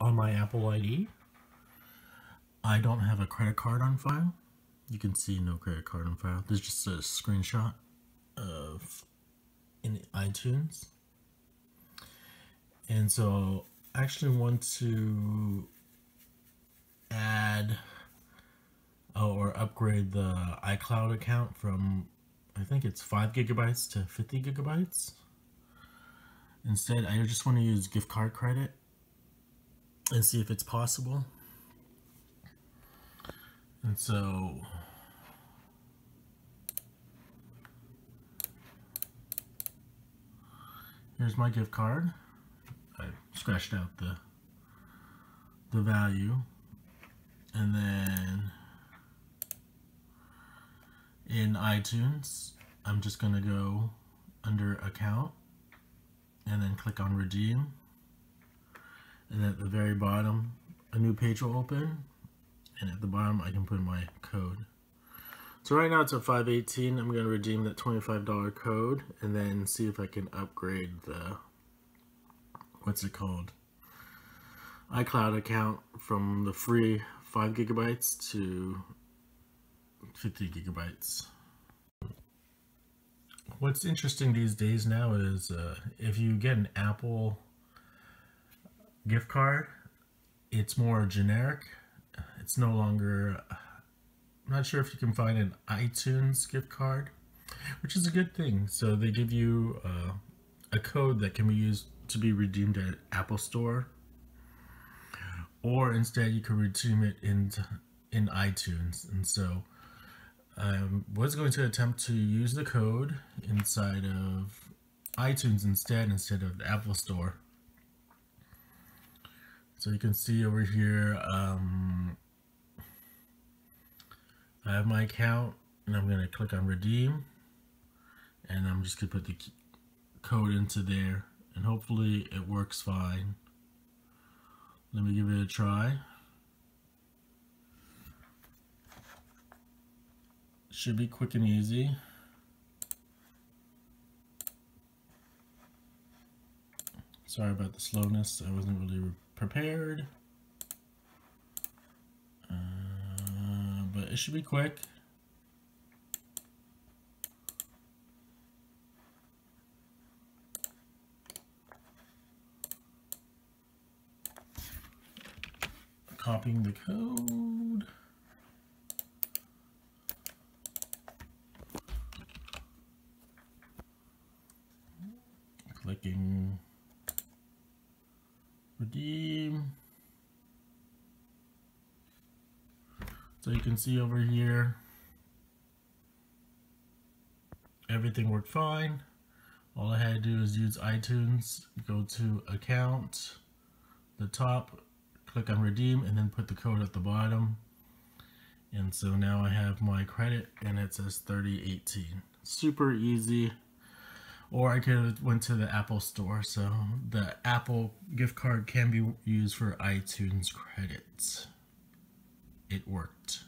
on my Apple ID. I don't have a credit card on file. You can see no credit card on file. There's just a screenshot of in iTunes. And so I actually want to add or upgrade the iCloud account from, I think it's 5 gigabytes to 50 gigabytes. Instead, I just want to use gift card credit and see if it's possible. And so here's my gift card. I scratched out the value, and then in iTunes I'm just gonna go under account and then click on redeem, and at the very bottom a new page will open, and at the bottom I can put my code. So right now it's at 518. I'm gonna redeem that $25 code and then see if I can upgrade the iCloud account from the free 5 gigabytes to 50 gigabytes. What's interesting these days now is if you get an Apple gift card, it's more generic. It's no longer, I'm not sure if you can find an iTunes gift card, which is a good thing. So they give you a code that can be used to be redeemed at Apple Store, or instead you can redeem it in iTunes. And so I was going to attempt to use the code inside of iTunes instead of the Apple Store. So you can see over here I have my account, and I'm going to click on redeem, and I'm just going to put the code into there. And hopefully it works fine. Let me give it a try. Should be quick and easy. Sorry about the slowness. I wasn't really prepared. But it should be quick. Copying the code. Clicking redeem. So you can see over here everything worked fine. All I had to do is use iTunes, go to account, the top, click on redeem, and then put the code at the bottom. And so now I have my credit, and it says 3018. Super easy. Or I could have went to the Apple Store. So the Apple gift card can be used for iTunes credits. It worked.